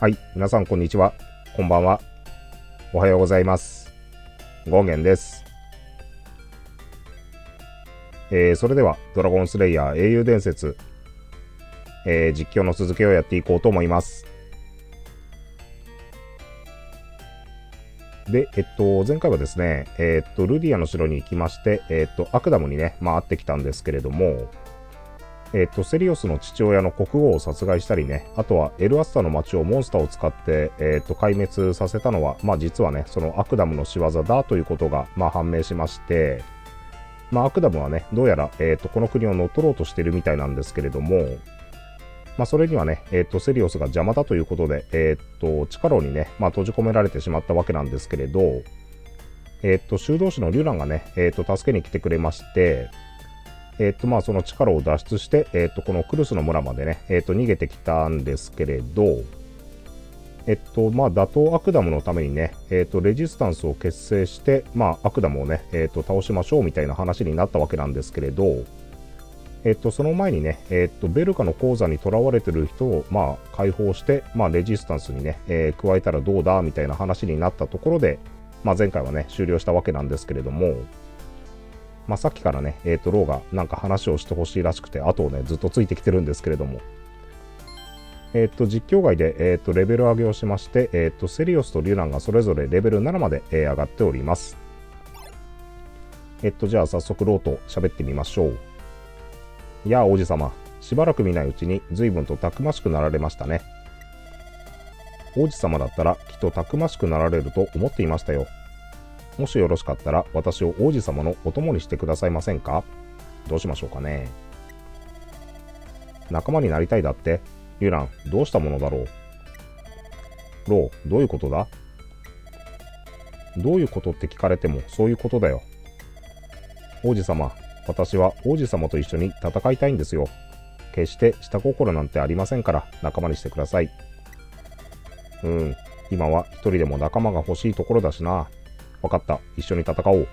はい、皆さんこんにちは、こんばんは、おはようございます。ゴンゲンです。それではドラゴンスレイヤー英雄伝説、実況の続きをやっていこうと思います。で、前回はですね、ルディアの城に行きまして、アクダムにね、まあ、会ってきたんですけれども、セリオスの父親の国王を殺害したりね、あとはエルアスタの町をモンスターを使って、壊滅させたのは、まあ、実はね、そのアクダムの仕業だということが、まあ、判明しまして、まあ、アクダムはね、どうやら、この国を乗っ取ろうとしているみたいなんですけれども、まあ、それにはね、セリオスが邪魔だということで、地下牢にね、まあ、閉じ込められてしまったわけなんですけれど、修道士のリュランがね、助けに来てくれまして、まあ、その地下牢を脱出して、このクルスの村までね、逃げてきたんですけれど、まあ、打倒アクダムのためにね、レジスタンスを結成して、まあ、アクダムをね、倒しましょうみたいな話になったわけなんですけれど、その前にね、ベルカの鉱山にとらわれてる人を、まあ、解放して、まあ、レジスタンスにね、加えたらどうだみたいな話になったところで、まあ、前回はね、終了したわけなんですけれども、まあ、さっきからね、ローがなんか話をしてほしいらしくて、後をね、ずっとついてきてるんですけれども、実況外で、レベル上げをしまして、セリオスとリュナンがそれぞれレベル7まで、上がっております。じゃあ早速ローと喋ってみましょう。やあ王子様、しばらく見ないうちに随分とたくましくなられましたね。王子様だったらきっとたくましくなられると思っていましたよ。もしよろしかったら私を王子様のお供にしてくださいませんか？どうしましょうかね。仲間になりたいだって、リュラン、どうしたものだろう。ロー、どういうことだ？どういうことって聞かれてもそういうことだよ。王子様、私は王子様と一緒に戦いたいんですよ。決して下心なんてありませんから仲間にしてください。うん、今は一人でも仲間が欲しいところだしな。わかった、一緒に戦おう。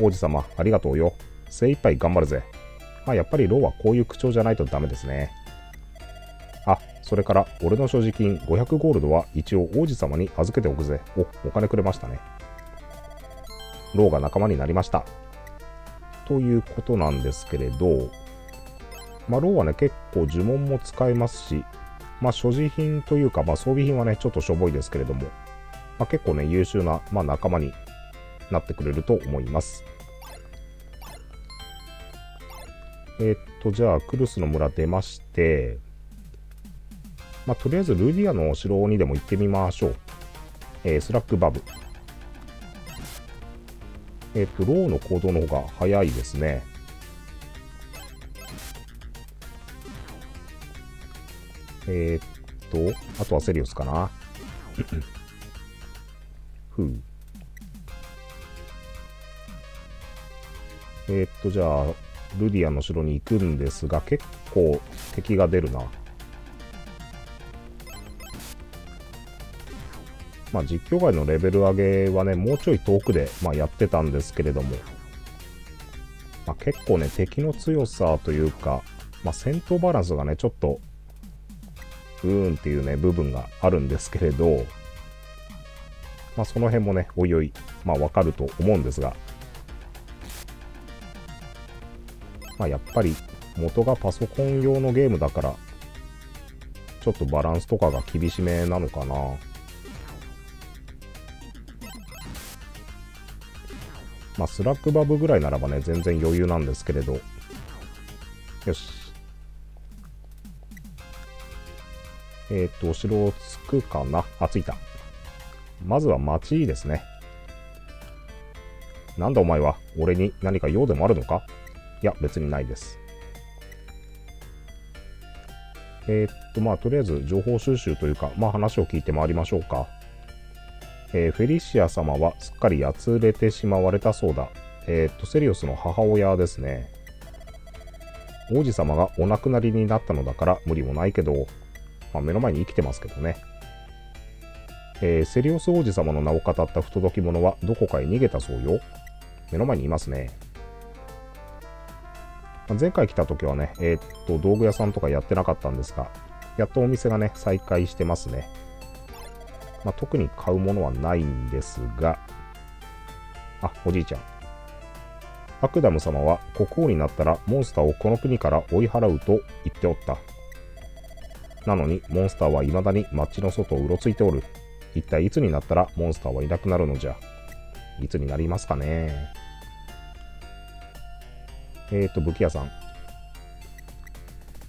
王子様、ありがとうよ。精一杯頑張るぜ。まあやっぱりローはこういう口調じゃないとダメですね。あ、それから俺の所持金500ゴールドは一応王子様に預けておくぜ。お金くれましたね。ローが仲間になりました。ということなんですけれど、まあ、ローはね結構呪文も使えますし、まあ、所持品というか、まあ、装備品はねちょっとしょぼいですけれども、まあ、結構ね優秀な、まあ、仲間になってくれると思います。じゃあクルスの村出まして、まあ、とりあえずルディアの城にでも行ってみましょう。スラックバブ、ローの行動の方が早いですね。あとはセリオスかな。ふう。じゃあ、ルディアの城に行くんですが、結構敵が出るな。まあ、実況外のレベル上げはね、もうちょい遠くで、まあ、やってたんですけれども、まあ、結構ね、敵の強さというか、まあ、戦闘バランスがね、ちょっと、っていうね、部分があるんですけれど、まあ、その辺もね、おいおい、まあ、わかると思うんですが、まあ、やっぱり、元がパソコン用のゲームだから、ちょっとバランスとかが厳しめなのかな。まあ、スラックバブぐらいならばね、全然余裕なんですけれど。よし。お城を着くかな。あ、着いた。まずは町ですね。なんだお前は、俺に何か用でもあるのか？いや、別にないです。まあ、とりあえず情報収集というか、まあ、話を聞いて回りましょうか。フェリシア様はすっかりやつれてしまわれたそうだ。セリオスの母親ですね。王子様がお亡くなりになったのだから無理もないけど、まあ、目の前に生きてますけどね。セリオス王子様の名を語った不届き者はどこかへ逃げたそうよ。目の前にいますね。前回来た時はね、道具屋さんとかやってなかったんですが、やっとお店がね、再開してますね。まあ、特に買うものはないんですが、あ、おじいちゃん。アクダム様は国王になったらモンスターをこの国から追い払うと言っておった。なのにモンスターはいまだに町の外をうろついておる。一体いつになったらモンスターはいなくなるのじゃ。いつになりますかね。武器屋さん。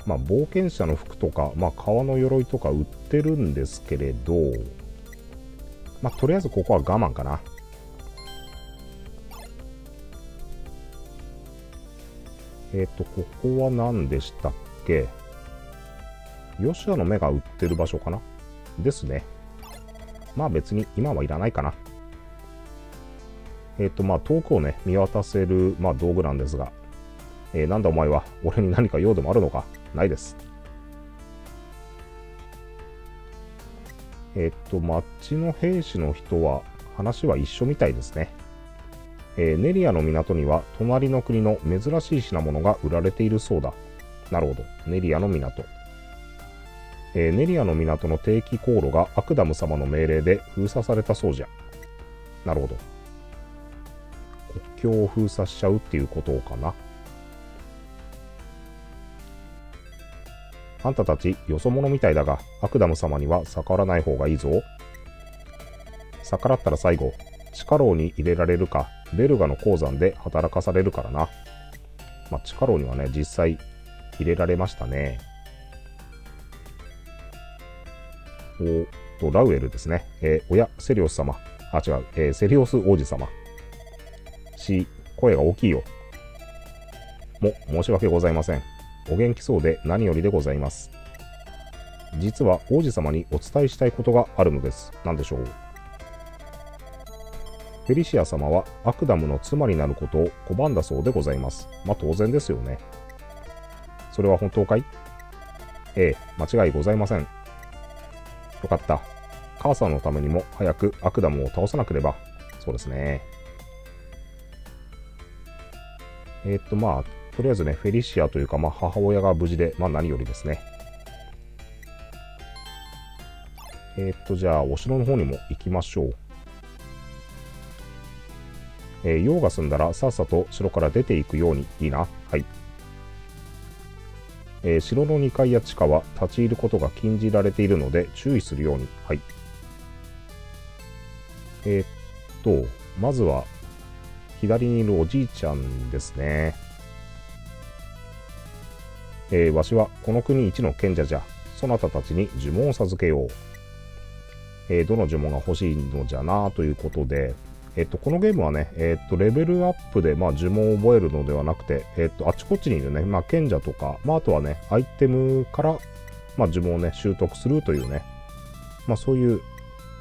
まあ、冒険者の服とか、まあ、革の鎧とか売ってるんですけれど、まあ、とりあえずここは我慢かな。ここは何でしたっけ？ヨシュアの目が売ってる場所かなですね。まあ別に今はいらないかな。まあ遠くをね、見渡せる、まあ、道具なんですが、なんだお前は、俺に何か用でもあるのか？ないです。町の兵士の人は、話は一緒みたいですね。ネリアの港には隣の国の珍しい品物が売られているそうだ。なるほど、ネリアの港。ネリアの港の定期航路がアクダム様の命令で封鎖されたそうじゃ。なるほど。国境を封鎖しちゃうっていうことかな。あんたたちよそ者みたいだが、アクダム様には逆らわない方がいいぞ。逆らったら最後、地下牢に入れられるか、ベルガの鉱山で働かされるからな。まあ、地下牢にはね、実際入れられましたね。ラウエルですね。おや、セリオス様。あ、違う。セリオス王子様。声が大きいよ。も、申し訳ございません。お元気そうで何よりでございます。実は王子様にお伝えしたいことがあるのです。何でしょう。フェリシア様はアクダムの妻になることを拒んだそうでございます。まあ当然ですよね。それは本当かい？ええ、間違いございません。よかった。母さんのためにも早くアクダムを倒さなければ。そうですね。まあとりあえずね、フェリシアというか、まあ母親が無事で、まあ何よりですね。じゃあお城の方にも行きましょう。用が済んだらさっさと城から出ていくように。いいな。はい。城の2階や地下は立ち入ることが禁じられているので注意するように。はい。まずは左にいるおじいちゃんですね。わしはこの国一の賢者じゃ。そなたたちに呪文を授けよう。どの呪文が欲しいのじゃなということで。このゲームはね、レベルアップで、まあ、呪文を覚えるのではなくて、あちこちにいるね、まあ、賢者とか、まあ、あとはね、アイテムから、まあ、呪文をね、習得するというね、まあ、そういう、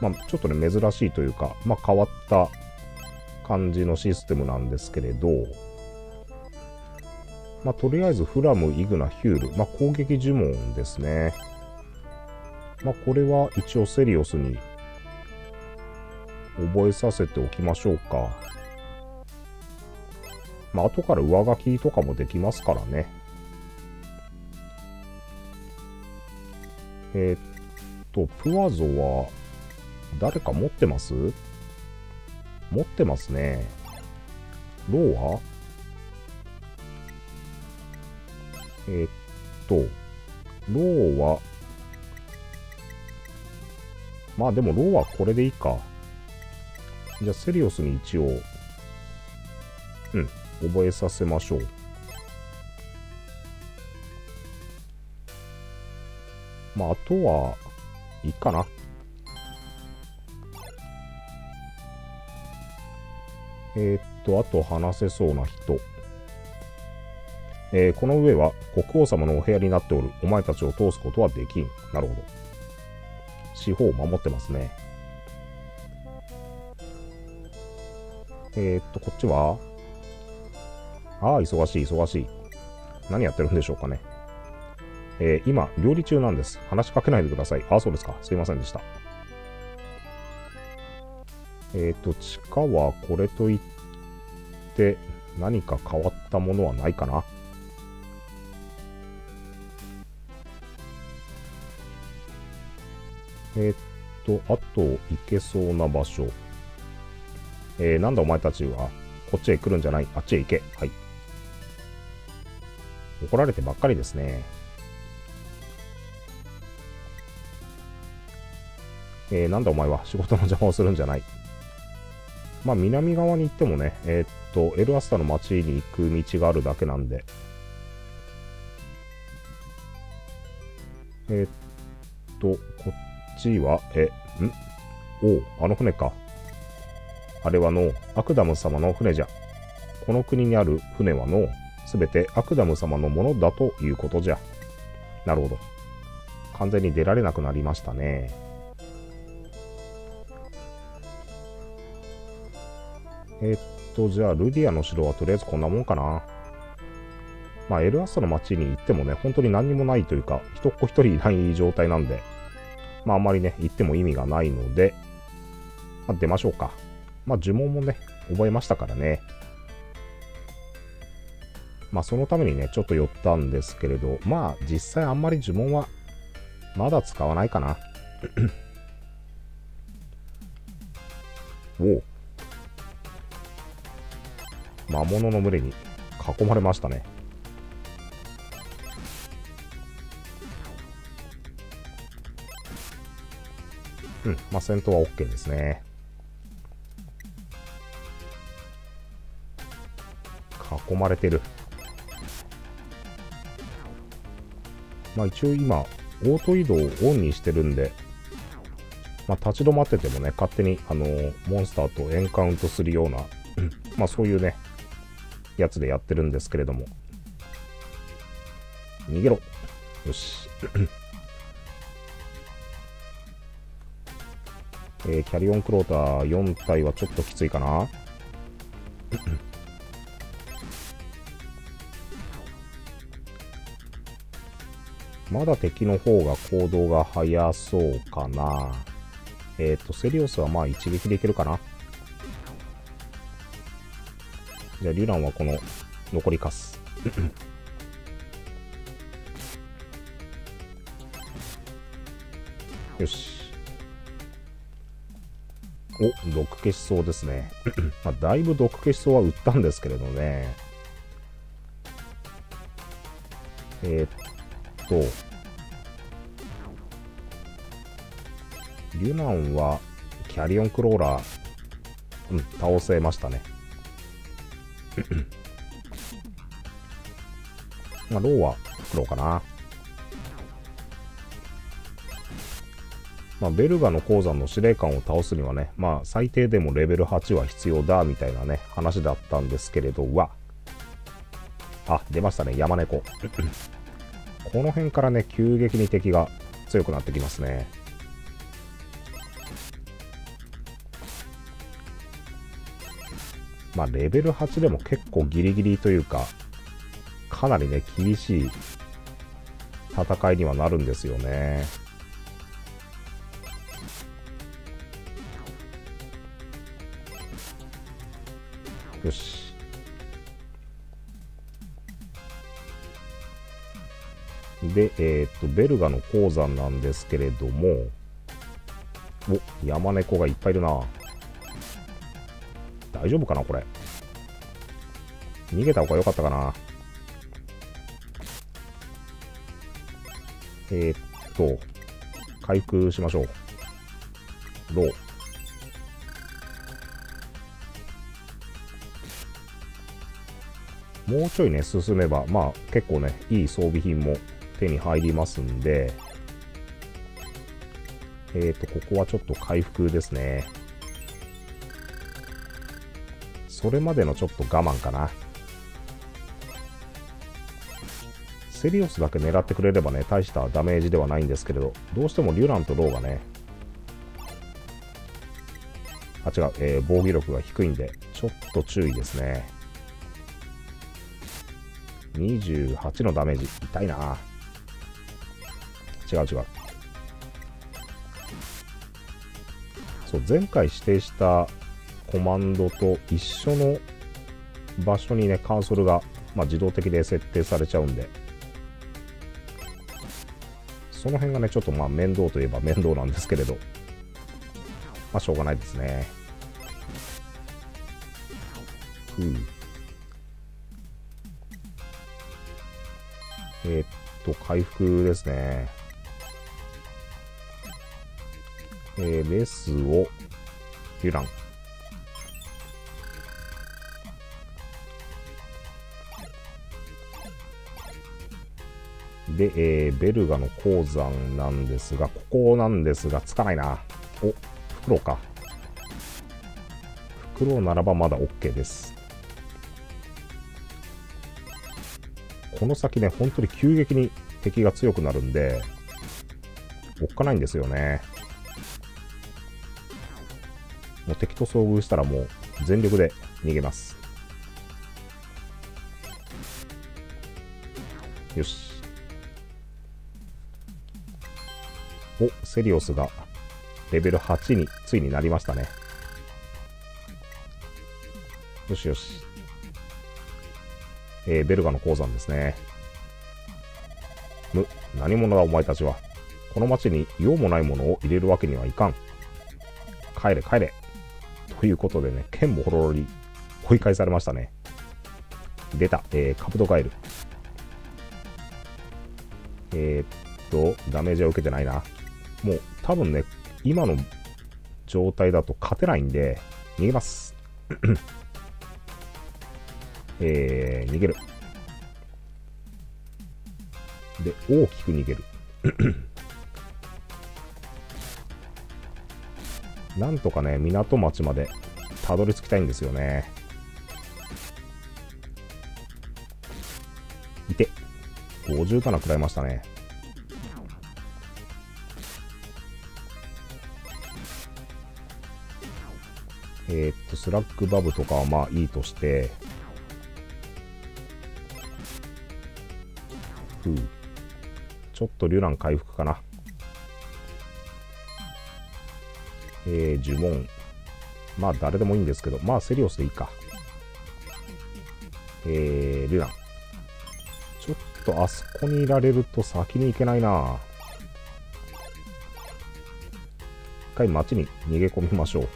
まあ、ちょっとね、珍しいというか、まあ、変わった感じのシステムなんですけれど、まあ、とりあえず、フラム、イグナ、ヒュール、まあ、攻撃呪文ですね。まあ、これは一応、セリオスに、覚えさせておきましょうか。まあ後から上書きとかもできますからね。プアゾは誰か持ってます？持ってますね。ローはローはまあでもローはこれでいいか。じゃあ、セリオスに一応、覚えさせましょう。まあ、あとは、いいかな。あと話せそうな人。この上は国王様のお部屋になっておる。お前たちを通すことはできん。なるほど。四方を守ってますね。こっちはああ、忙しい、忙しい。何やってるんでしょうかね。今、料理中なんです。話しかけないでください。ああ、そうですか。すいませんでした。地下はこれといって、何か変わったものはないかな。あと行けそうな場所。なんだお前たちは、こっちへ来るんじゃない、あっちへ行け。はい。怒られてばっかりですね。なんだお前は、仕事の邪魔をするんじゃない。まあ、南側に行ってもね、エルアスタの町に行く道があるだけなんで。こっちは、おお、あの船か。あれはの、アクダム様の船じゃ。この国にある船はの、すべてアクダム様のものだということじゃ。なるほど。完全に出られなくなりましたね。じゃあ、ルディアの城はとりあえずこんなもんかな。まあ、エルアスタの町に行ってもね、本当に何にもないというか、人っ子一人いない状態なんで、まあ、あんまりね、行っても意味がないので、まあ、出ましょうか。まあ、呪文もね、覚えましたからね。まあ、そのためにね、ちょっと寄ったんですけれど、まあ、実際あんまり呪文は、まだ使わないかな。おお。魔物の群れに囲まれましたね。うん、まあ、戦闘は OK ですね。囲まれてる。まあ、一応今、オート移動をオンにしてるんで、まあ、立ち止まっててもね、勝手に、モンスターとエンカウントするような、まあ、そういうね、やつでやってるんですけれども。逃げろ。よし。キャリオンクローター4体はちょっときついかな。まだ敵の方が行動が早そうかな。セリオスはまあ一撃でいけるかな。じゃあ、リュウランはこの残りカス。よし。お、毒消しそうですね。まあ、だいぶ毒消しそうは打ったんですけれどね。リュナンはキャリオンクローラー、うん、倒せましたね。まあ、ローはフクロウかな。まあ、ベルガの鉱山の司令官を倒すにはね、まあ、最低でもレベル8は必要だみたいなね、話だったんですけれどは、あ、出ましたね、山猫。この辺からね、急激に敵が強くなってきますね。まあ、レベル8でも結構ギリギリというか、かなりね、厳しい戦いにはなるんですよね。よし。で、ベルガの鉱山なんですけれども、お、山猫がいっぱいいるな。大丈夫かなこれ。逃げた方が良かったかな。回復しましょう。ロー。もうちょいね、進めば、まあ、結構ね、いい装備品も手に入りますんで、ここはちょっと回復ですね。それまでのちょっと我慢かな。セリオスだけ狙ってくれればね、大したダメージではないんですけれど、どうしてもリュランとローがね、あ、違う、防御力が低いんで、ちょっと注意ですね。28のダメージ、痛いな。違う違う。そう、前回指定したコマンドと一緒の場所にね、カーソルが、まあ、自動的で設定されちゃうんで、その辺がね、ちょっとまあ面倒といえば面倒なんですけれど、まあしょうがないですね。回復ですね。メスを遊覧。で、ベルガの鉱山なんですが、ここなんですが、つかないな。お、フクロか。フクロならばまだ OK です。この先ね、本当に急激に敵が強くなるんで、おっかないんですよね。もう敵と遭遇したらもう全力で逃げます。よし。お、セリオスがレベル8についになりましたね。よしよし。ベルガの鉱山ですね。む、何者だお前たちは。この町に用もないものを入れるわけにはいかん。帰れ帰れ。ということでね、剣もほろろに追い返されましたね。出た、カブトガエル。ダメージは受けてないな。もう多分ね、今の状態だと勝てないんで、逃げます。逃げる。で、大きく逃げる。なんとかね、港町までたどり着きたいんですよね。いて、50かなくらいましたね。スラックバブとかはまあいいとして、ちょっとリュラン回復かな。呪文。まあ誰でもいいんですけど、まあセリオスでいいか。リュラン。ちょっとあそこにいられると先に行けないな。一回町に逃げ込みましょう。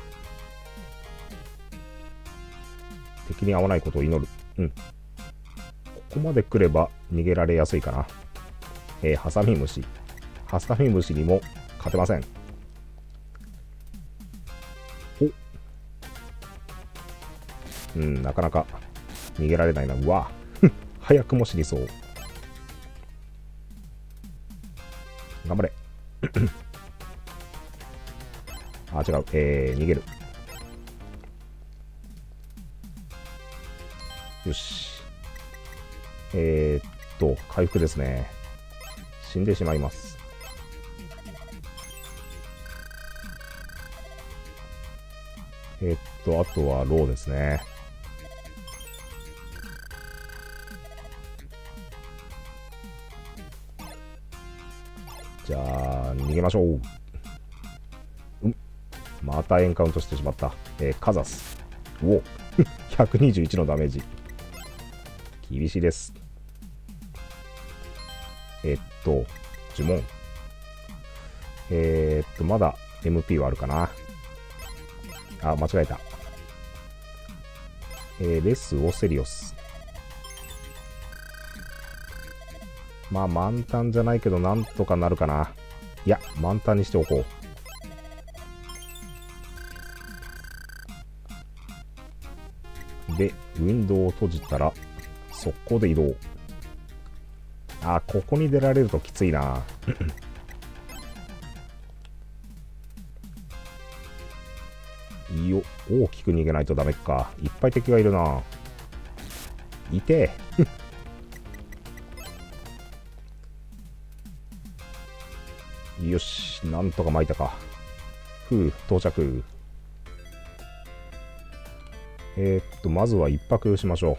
敵に合わないことを祈る。うん。ここまで来れば逃げられやすいかな。ハサミムシ。ハサミムシにも勝てません。お。うん、なかなか逃げられないな。うわ。早くも死にそう。頑張れ。あ、違う。逃げる。よし。回復ですね。死んでしまいます。あとはローですね。じゃあ、逃げましょう。うん。またエンカウントしてしまった。カザス。おお。121のダメージ。厳しいです。呪文。まだ MP はあるかな。あ、間違えた。レス・オセリオス。まあ、満タンじゃないけど、なんとかなるかな。いや、満タンにしておこう。で、ウィンドウを閉じたら、速攻で移動。あ、ここに出られるときついな。いいよ、大きく逃げないとダメか。いっぱい敵がいるな。いてえ。よし、なんとか巻いたか。ふう、到着。まずは一泊しましょう。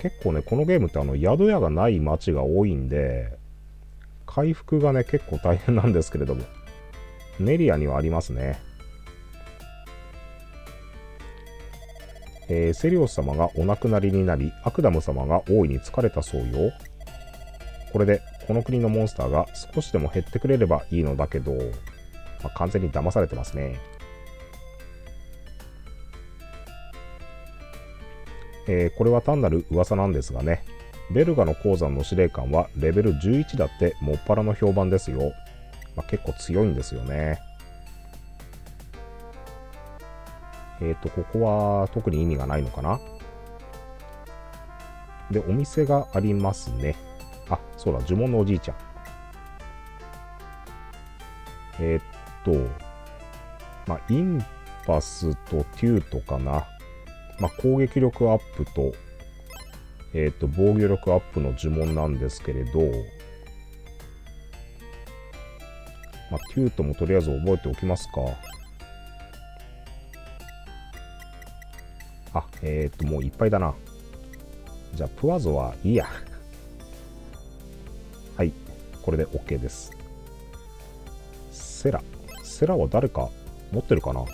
結構ね、このゲームって宿屋がない町が多いんで、回復がね、結構大変なんですけれども、ネリアにはありますね。セリオス様がお亡くなりになり、アクダム様が大いに疲れたそうよ。これでこの国のモンスターが少しでも減ってくれればいいのだけど、完全に騙されてますね。これは単なる噂なんですがね、ベルガの鉱山の司令官はレベル11だってもっぱらの評判ですよ。結構強いんですよね。ここは特に意味がないのかな。で、お店がありますね。あ、そうだ、呪文のおじいちゃん。インパスとテュートかな。攻撃力アップと、防御力アップの呪文なんですけれど、テュートもとりあえず覚えておきますか。もういっぱいだな。じゃあ、プアゾはいいや。はい、これで OK です。セラ。セラは誰か持ってるかな？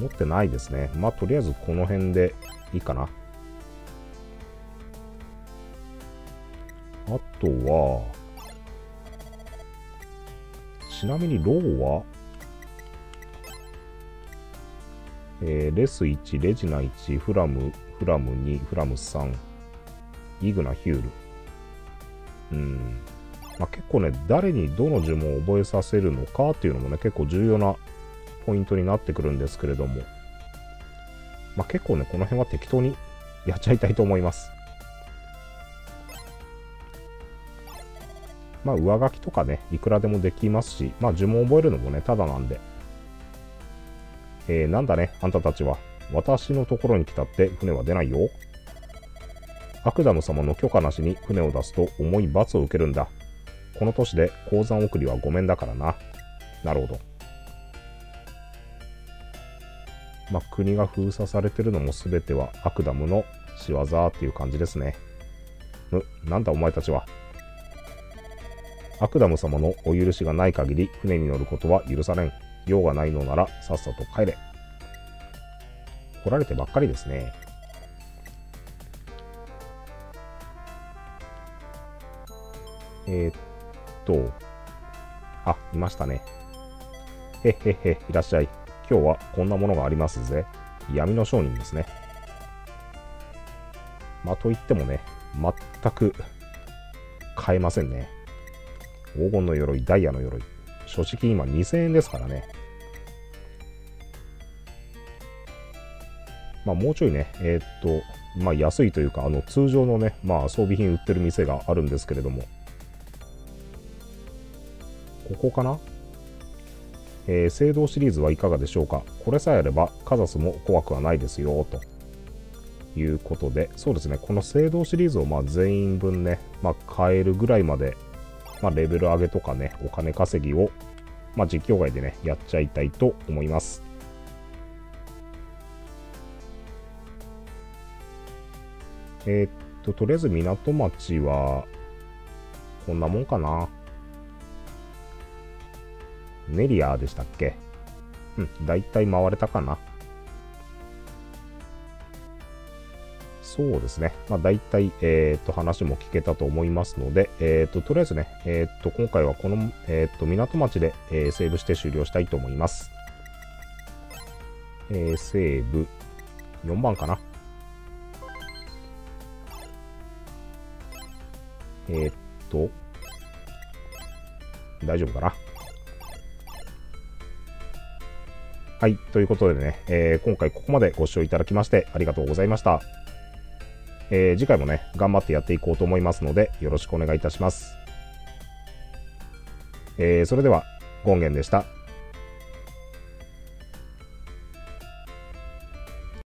持ってないですね。とりあえずこの辺でいいかな。あとは、ちなみにローは、レス1、レジナ1、フラム2、フラム3、イグナ、ヒュール。結構ね、誰にどの呪文を覚えさせるのかっていうのもね、結構重要なポイントになってくるんですけれども、結構ね、この辺は適当にやっちゃいたいと思います。上書きとかね、いくらでもできますし、呪文を覚えるのもね、ただなんで。なんだね、あんたたちは。私のところに来たって船は出ないよ。アクダム様の許可なしに船を出すと重い罰を受けるんだ。この都市で鉱山送りはごめんだからな。なるほど。国が封鎖されてるのも全てはアクダムの仕業っていう感じですね。なんだお前たちは。アクダム様のお許しがない限り船に乗ることは許されん。用がないのならさっさと帰れ。来られてばっかりですね。いましたね。いらっしゃい。今日はこんなものがありますぜ。闇の商人ですね。といってもね、全く買えませんね。黄金の鎧、ダイヤの鎧。所持金今2000円ですからね。もうちょいね、安いというか、通常のね、装備品売ってる店があるんですけれども、ここかな？聖堂シリーズはいかがでしょうか。これさえあれば、カザスも怖くはないですよ、ということで、そうですね、この聖堂シリーズを全員分ね、買えるぐらいまで、レベル上げとかね、お金稼ぎを、実況外でね、やっちゃいたいと思います。とりあえず港町は、こんなもんかな。ネリアでしたっけ？だいたい回れたかな。そうですね。大体、話も聞けたと思いますので、とりあえずね、今回はこの、港町で、セーブして終了したいと思います。セーブ、4番かな。大丈夫かな。はい、ということでね、今回ここまでご視聴いただきましてありがとうございました。次回もね、頑張ってやっていこうと思いますので、よろしくお願いいたします。それでは、権現でした。